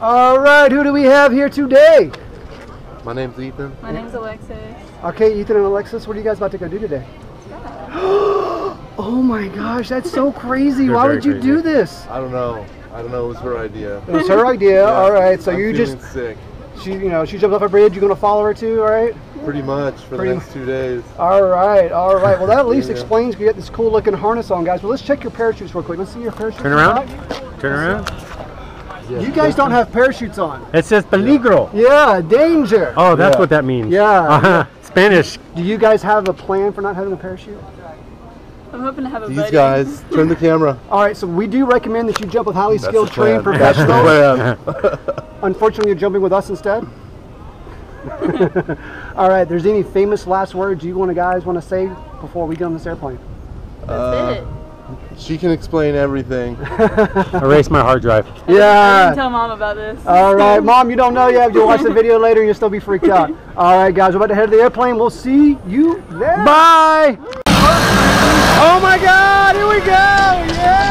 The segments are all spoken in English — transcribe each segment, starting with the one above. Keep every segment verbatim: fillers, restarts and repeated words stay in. All right, who do we have here today? My name's Ethan. My name's Alexis. Okay, Ethan and Alexis, what are you guys about to go do today? Oh my gosh, that's so crazy. Why would you crazy. do this? I don't know. I don't know. It was her idea. It was her idea. Yeah. All right. So I'm you just sick. She, you know, she jumped off a bridge. You're gonna follow her too, all right? Pretty much for Pretty the next two days. All right, all right. Well, that at least yeah. explains we got this cool looking harness on, guys. But well, let's check your parachutes real quick. Let's see your parachutes. Turn around. Right. Turn around. Yeah. You guys don't have parachutes on. It says peligro. Yeah, danger. Oh, that's yeah. what that means. Yeah. Uh-huh. Spanish. Do you guys have a plan for not having a parachute? I'm hoping to have a buddy. These guys, turn the camera. All right, so we do recommend that you jump with highly That's skilled, trained professionals. Unfortunately, you're jumping with us instead. All right, there's any famous last words you want to guys want to say before we get on this airplane? That's uh, it. She can explain everything. Erase my hard drive. Yeah. I didn't tell Mom about this. All right, Mom, you don't know yet. You'll watch the video later and you'll still be freaked out. All right, guys, we're about to head to the airplane. We'll see you there. Bye. Oh my God, here we go, yeah!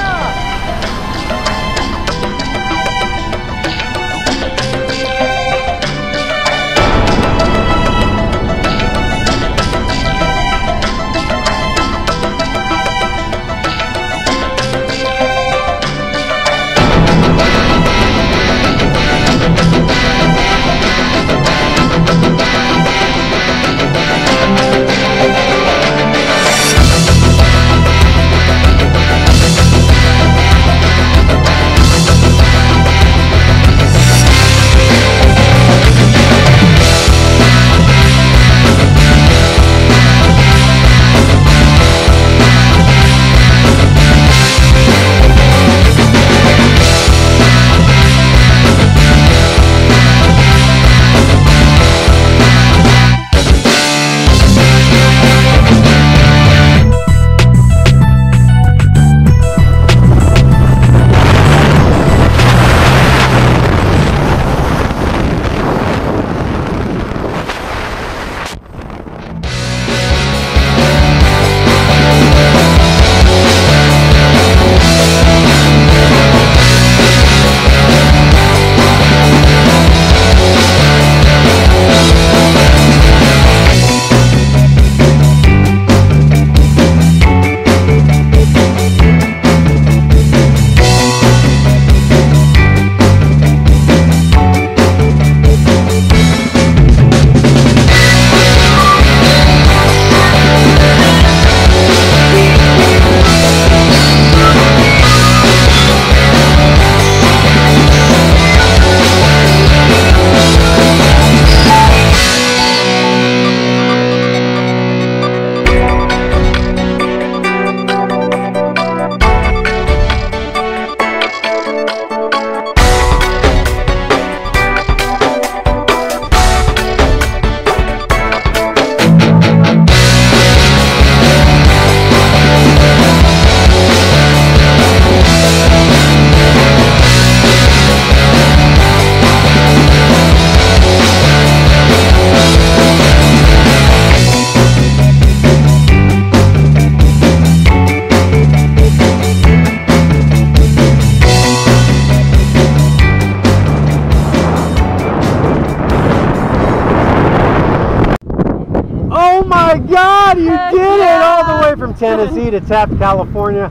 Tennessee to Taft, California.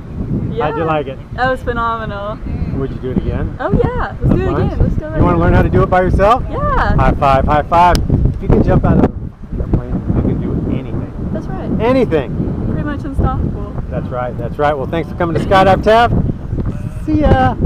Yeah. How'd you like it? That was phenomenal. Would you do it again? Oh yeah, let's do it again. Let's go. You want to learn how to do it by yourself? Yeah. High five, high five. If you can jump out of an airplane, you can do anything. That's right. Anything. Pretty much unstoppable. That's right, that's right. Well, thanks for coming to Skydive Taft. See ya.